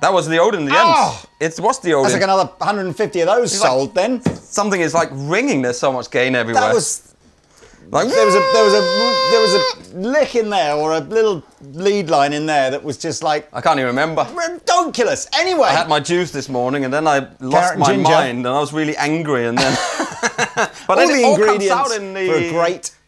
That was the Odin, the end. It was the Odin. That's like another 150 of those sold then. Something is like ringing, there's so much gain everywhere. That was, like, there was a lick in there or a little lead line in there that was just like... I can't even remember. Ridiculous, anyway. I had my juice this morning and then I lost my mind and I was really angry and then... but all the ingredients all comes out in the,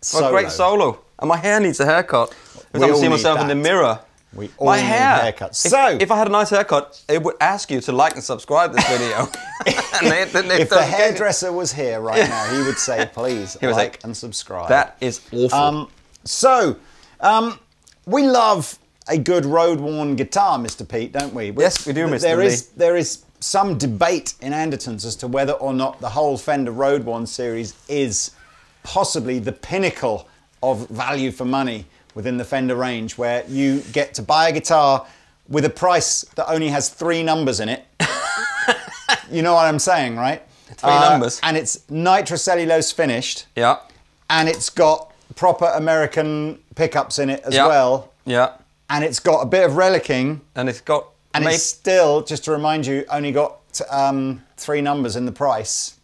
for a great solo. And my hair needs a haircut. Because I'm seeing myself in the mirror. We all need haircuts. If I had a nice haircut, it would ask you to like and subscribe this video. If the hairdresser was here right now, he would say, please like and subscribe. That is awful. We love a good road-worn guitar, Mr. Pete, don't we? Yes, we do, Mr. Lee. There is some debate in Andertons as to whether or not the whole Fender Road Worn series is possibly the pinnacle of value for money within the Fender range, where you get to buy a guitar with a price that only has 3 numbers in it. You know what I'm saying, right? 3 numbers. And it's nitrocellulose finished. Yeah. And it's got proper American pickups in it as well. Yeah. And it's got a bit of relicking. And it's got... And it's still, just to remind you, only got 3 numbers in the price.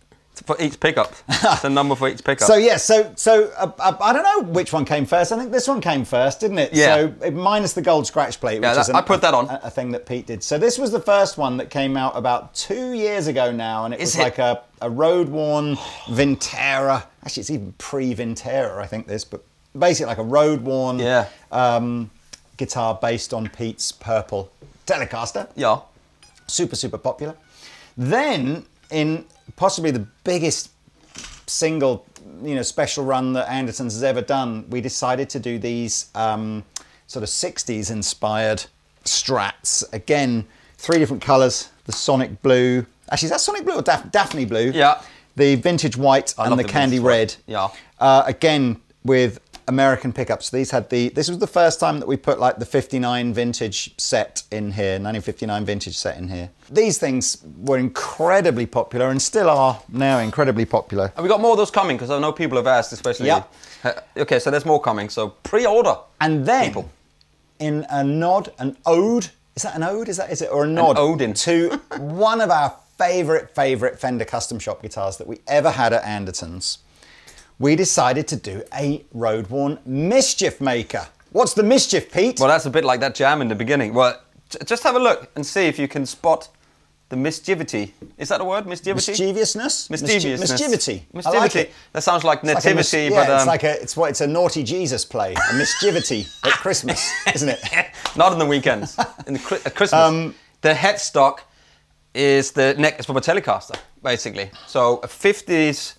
For each pickup, it's a number for each pickup. So yeah, so I don't know which one came first. I think this one came first, didn't it? Yeah. So minus the gold scratch plate, which is I put that on a thing that Pete did. So this was the first one that came out about 2 years ago now, and it was like a road worn Vintera. Actually, it's even pre Vintera, I think this, but basically like a road worn guitar based on Pete's purple Telecaster. Yeah. Super super popular. Then in possibly the biggest single, you know, special run that Andertons has ever done, we decided to do these sort of 60s inspired Strats. Again, 3 different colours, the sonic blue. Actually, is that sonic blue or Daphne blue? Yeah. The vintage white and the candy red. Yeah. Again, with American pickups. These had the, this was the first time that we put like the 59 vintage set in here, 1959 vintage set in here. These things were incredibly popular and still are now incredibly popular. And we got more of those coming because I know people have asked, especially. Yeah. Okay, so there's more coming, so pre-order. And then, people, in a nod, an ode, is that an ode? Is it, or a nod? An Odin. To one of our favorite Fender Custom Shop guitars that we ever had at Andertons. We decided to do a Road Worn Mischief Maker. What's the mischief, Pete? Well, that's a bit like that jam in the beginning. Well, just have a look and see if you can spot the mischievity. Is that a word? Mischievity? Mischievousness? Mischievousness. Mischievity. Mischievity. I like it. That sounds like nativity, but... Yeah, it's like a, it's what, it's a naughty Jesus play, a mischievity at Christmas, isn't it? Not on the weekends, in the at Christmas. The headstock is the neck, it's from a Telecaster, basically. So a 50s...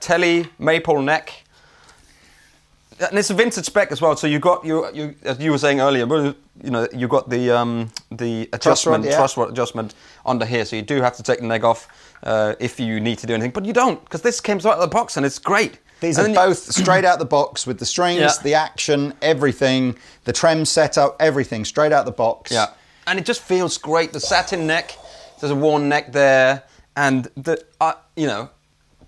Tele maple neck, and it's a vintage spec as well. So you got you as you were saying earlier, you know, you got the adjustment, truss rod adjustment under here. So you do have to take the neck off if you need to do anything, but you don't, because this came out of the box and it's great. These are both straight out the box with the strings, the action, everything, the trem setup, everything straight out the box. Yeah, and it just feels great. The satin neck, there's a worn neck there, and the you know.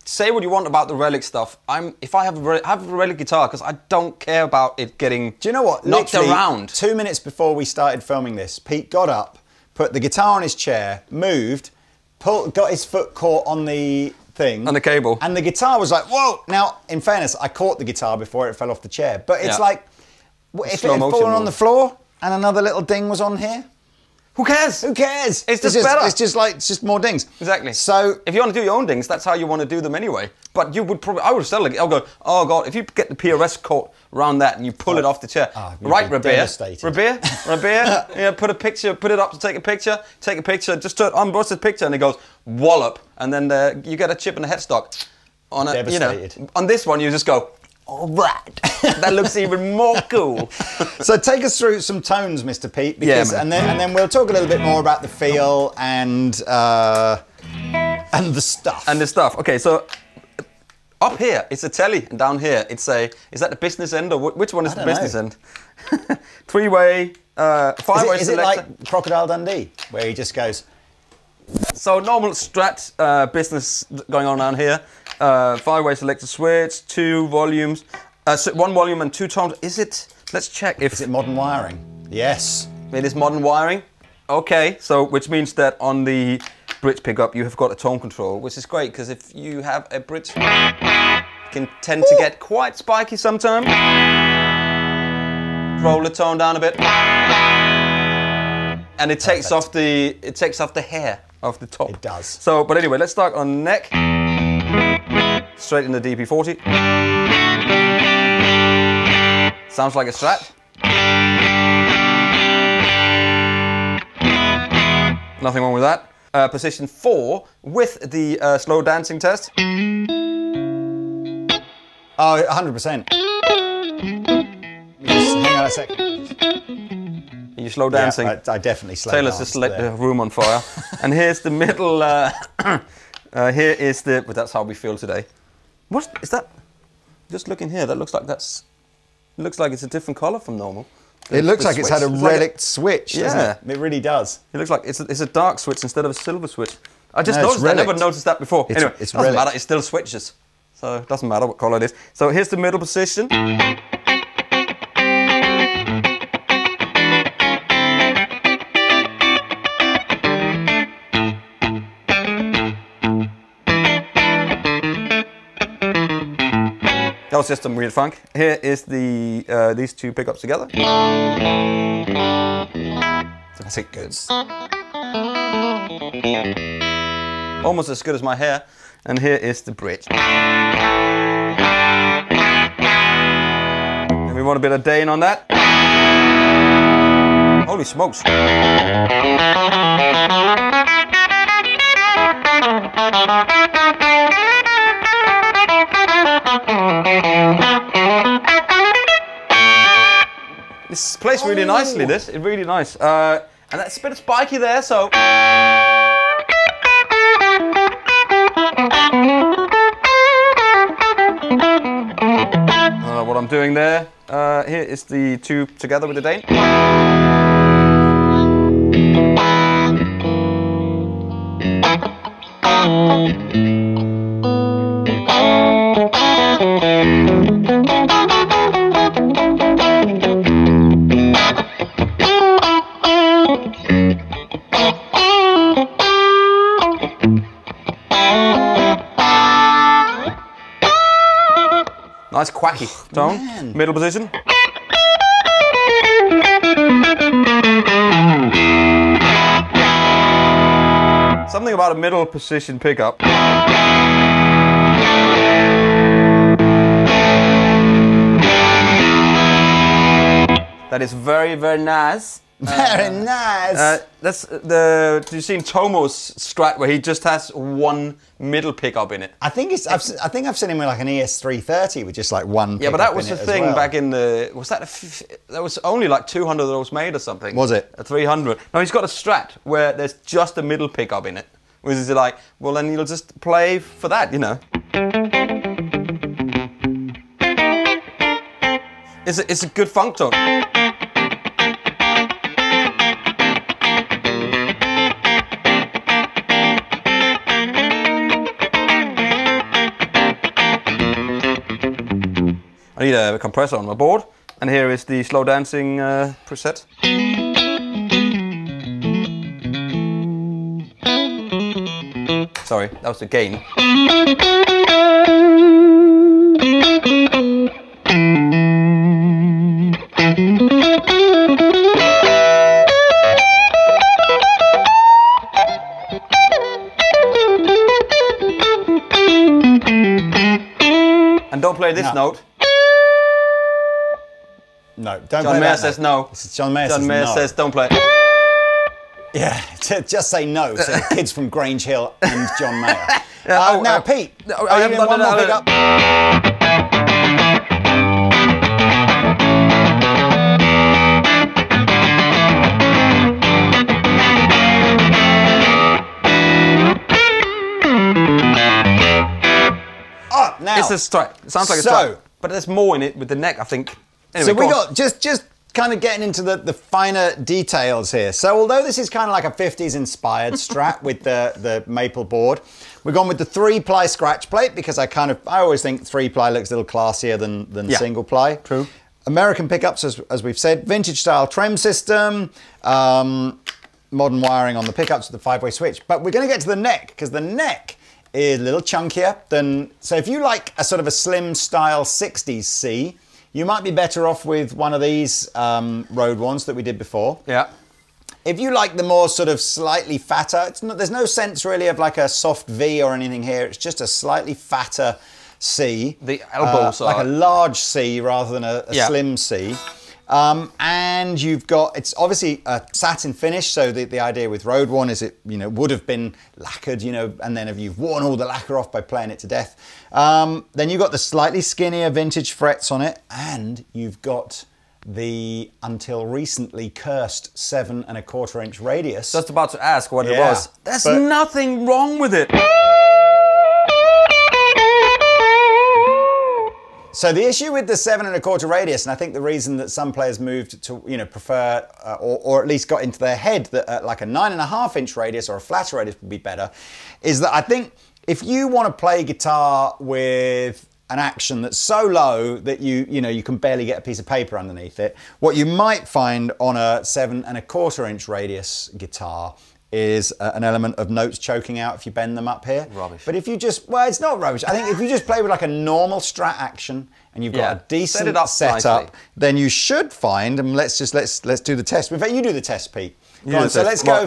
Say what you want about the relic stuff. If I have a relic guitar, because I don't care about it getting knocked around. 2 minutes before we started filming this, Pete got up, put the guitar on his chair, moved, got his foot caught on the thing. On the cable. And the guitar was like, whoa! Now, in fairness, I caught the guitar before it fell off the chair. But it's like, if it had fallen on the floor and another little ding was on here, who cares? Who cares? It's just better. It's just like, it's just more dings. Exactly. So if you want to do your own dings, that's how you want to do them anyway. But you would probably, I would sell it. I'll go, oh God, if you get the PRS caught around that and you pull it off the chair. Oh, right, Rabir, yeah, put a picture, put it up to take a picture, just turn unbrushed the picture and it goes wallop. And then you get a chip and a headstock. On a, devastated. You know, on this one, you just go, all right, that looks even more cool. So take us through some tones, Mr. Pete, because and then we'll talk a little bit more about the feel and the stuff. And the stuff. Okay, so up here it's a Tele, and down here it's a. Is that the business end or which one is the business end? 3-way, 5-way selector. Is it like Crocodile Dundee, where he just goes? So normal Strat business going on around here. 5-way selector switch, 2 volumes, 1 volume and 2 tones. Is it? Let's check if... Is it modern wiring? Yes. It is modern wiring. Okay, so which means that on the bridge pickup you have got a tone control, which is great, because if you have a bridge, it can tend to get quite spiky sometimes. Roll the tone down a bit, and it takes off the hair of the top. It does. So, but anyway, let's start on neck. Straight in the DP40. Sounds like a Strat. Nothing wrong with that. Position 4 with the slow dancing test. Oh, 100%. Just hang on a second. Are you slow dancing? Yeah, I definitely slow danced. Taylor's just lit the room on fire. And here's the middle. Here is the. But that's how we feel today. What is that? Just looking here. That looks like that's. Looks like it's a different color from normal. It looks like it's had a relic switch, doesn't it? It really does. It looks like it's a dark switch instead of a silver switch. I just noticed that. I never noticed that before. Anyway, it doesn't matter, it still switches. So it doesn't matter what color it is. So here's the middle position. That was just some weird funk. Here is the these two pickups together. That's it, good. Almost as good as my hair. And here is the bridge. And we want a bit of Dane on that. Holy smokes! This plays really nicely, this. It's really nice. And that's a bit spiky there, so. I don't know what I'm doing there. Here is the two together with the Dane. Nice quacky tone. Man. Middle position. Something about a middle position pickup. That is very, very nice. Very nice. That's the. You've seen Tomo's Strat where he just has one middle pickup in it. I think it's. I think I've seen him with like an ES-330 with just like one. Yeah, but that was the thing back in the. Was that a, there was only like 200 of those made or something? Was it a 300? No, he's got a Strat where there's just a middle pickup in it. Which is like, well, then you'll just play for that, you know. It's a good funk tone. I need a compressor on my board, and here is the slow dancing preset. Sorry, that was the gain. And don't play this note. No, don't play that. John Mayer says no. John Mayer says no. John Mayer says don't play. Yeah, just say no to the kids from Grange Hill and John Mayer. Now, Pete, I haven't done one more big up. Oh, now. It's a strike. It sounds like a strike. But there's more in it with the neck, I think. Anyway, so we got, just kind of getting into the finer details here. So although this is kind of like a 50s inspired Strat with the maple board, we've gone with the 3-ply scratch plate because I always think 3-ply looks a little classier than single ply. True. American pickups, as we've said, vintage style trem system, modern wiring on the pickups with the 5-way switch. But we're going to get to the neck, because the neck is a little chunkier than... So if you like a sort of a slim style 60s C, you might be better off with one of these Road Worns that we did before. Yeah. If you like the more sort of slightly fatter, it's not, there's no sense really of like a soft V or anything here. It's just a slightly fatter C. The elbows are... Like a large C rather than a slim C. And you've got, it's obviously a satin finish, so the idea with Road Worn is it, you know, would have been lacquered, you know, and then if you've worn all the lacquer off by playing it to death. Then you've got the slightly skinnier vintage frets on it, and you've got the until recently cursed 7¼ inch radius. Just about to ask what it was. There's nothing wrong with it. So the issue with the 7¼ radius, and I think the reason that some players moved to, you know, prefer or at least got into their head that like a 9½ inch radius or a flatter radius would be better, is that I think if you want to play guitar with an action that's so low that you can barely get a piece of paper underneath it, what you might find on a 7¼ inch radius guitar is an element of notes choking out if you bend them up here. Rubbish. But if you just, well, it's not rubbish. I think if you just play with like a normal Strat action and you've got a decent setup, then you should find, and let's do the test. In fact, you do the test, Pete. Go on, so let's go.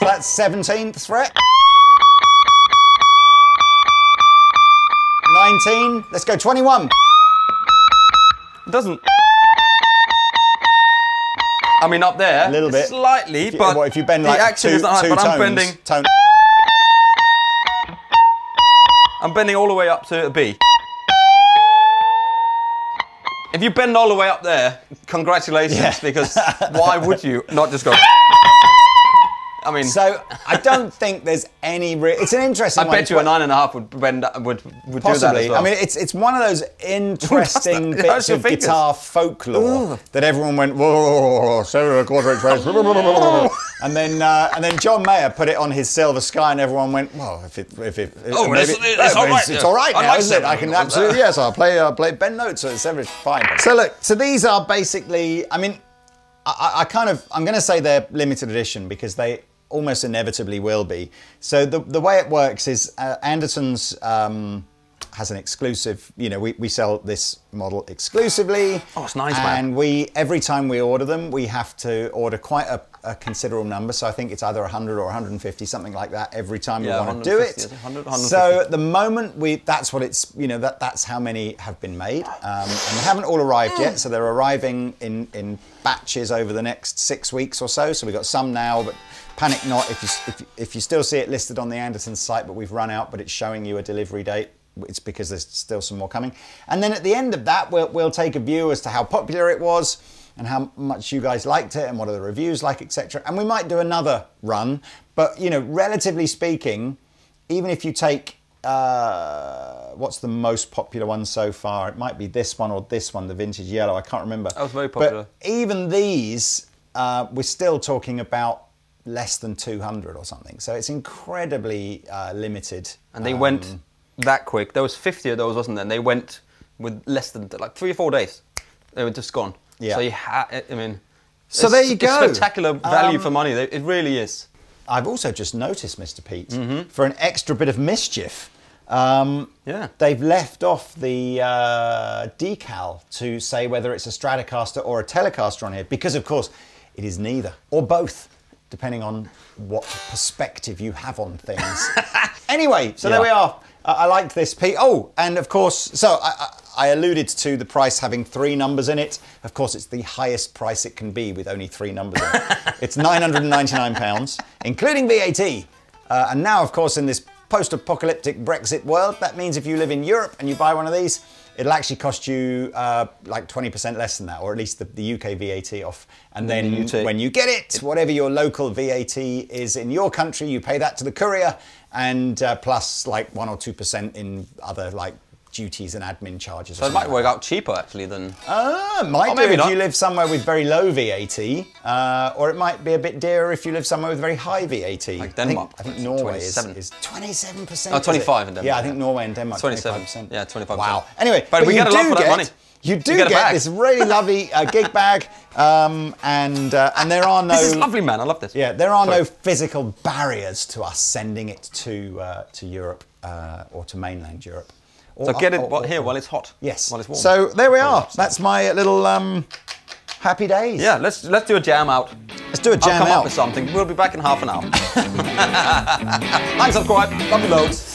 So that's 17th fret. 19, let's go 21. It doesn't. I mean, up there, a little bit, slightly, if you, but well, if you bend like the action is not high, but I'm bending. I'm bending all the way up to a B. If you bend all the way up there, congratulations, because why would you not just go? I mean, so I don't think there's any real. It's an interesting. I bet you a 9½ would bend, would possibly do that as well. I mean, it's one of those interesting bits of guitar folklore that everyone went whoa, 7¼ inch radius, and then John Mayer put it on his Silver Sky, and everyone went well, it's all right now, isn't it? I can absolutely I'll play bend notes, so it's fine. So look, so these are basically, I mean, I'm going to say they're limited edition because they almost inevitably will be. So the way it works is Andertons has an exclusive, you know, we sell this model exclusively. Oh, it's nice, man. And every time we order them, we have to order quite a considerable number. So I think it's either 100 or 150, something like that, every time we want to do it. 100, so at the moment, that's what it's, you know, that's how many have been made. And they haven't all arrived yet. So they're arriving in batches over the next 6 weeks or so. So we've got some now, but panic not if you still see it listed on the Andertons site, but we've run out, but it's showing you a delivery date. It's because there's still some more coming. And then at the end of that, we'll take a view as to how popular it was and how much you guys liked it and what are the reviews like, etc. And we might do another run, but, you know, relatively speaking, even if you take, what's the most popular one so far? It might be this one or this one, the vintage yellow, I can't remember. That was very popular. But even these, we're still talking about less than 200 or something. So it's incredibly limited. And they went that quick. There was 50 of those, wasn't there? And they went with less than like 3 or 4 days. They were just gone. Yeah. So you had, I mean, so there you go. It's spectacular value for money. It really is. I've also just noticed, Mr. Pete, for an extra bit of mischief. They've left off the decal to say whether it's a Stratocaster or a Telecaster on here, because of course it is neither or both, depending on what perspective you have on things. Anyway, so there we are. I like this, Pete. Oh, and of course, so I alluded to the price having 3 numbers in it. Of course, it's the highest price it can be with only 3 numbers in it. It's £999, including VAT. And now, of course, in this post-apocalyptic Brexit world, that means if you live in Europe and you buy one of these, it'll actually cost you like 20% less than that, or at least the UK VAT off. And then when you get it, whatever your local VAT is in your country, you pay that to the courier, and plus like 1 or 2% in other like duties and admin charges. So it might work out cheaper actually than... might do if you live somewhere with very low VAT, or it might be a bit dearer if you live somewhere with very high VAT. Like Denmark. I think Norway is 27%. Oh, 25 in Denmark. Yeah, I think Norway and Denmark 27%. Yeah, 25%. Wow. Anyway, but we get a lot for that money. You do get this really lovely gig bag, and there are no. This is lovely, man. I love this. Yeah, there are no physical barriers to us sending it to Europe or to mainland Europe. Or, so get it here while it's hot. Yes. While it's warm. So there we are. That's my little happy days. Yeah. Let's do a jam out. Let's do a jam out. I'll come up with something. We'll be back in half an hour. Thanks, subscribe. Love you loads.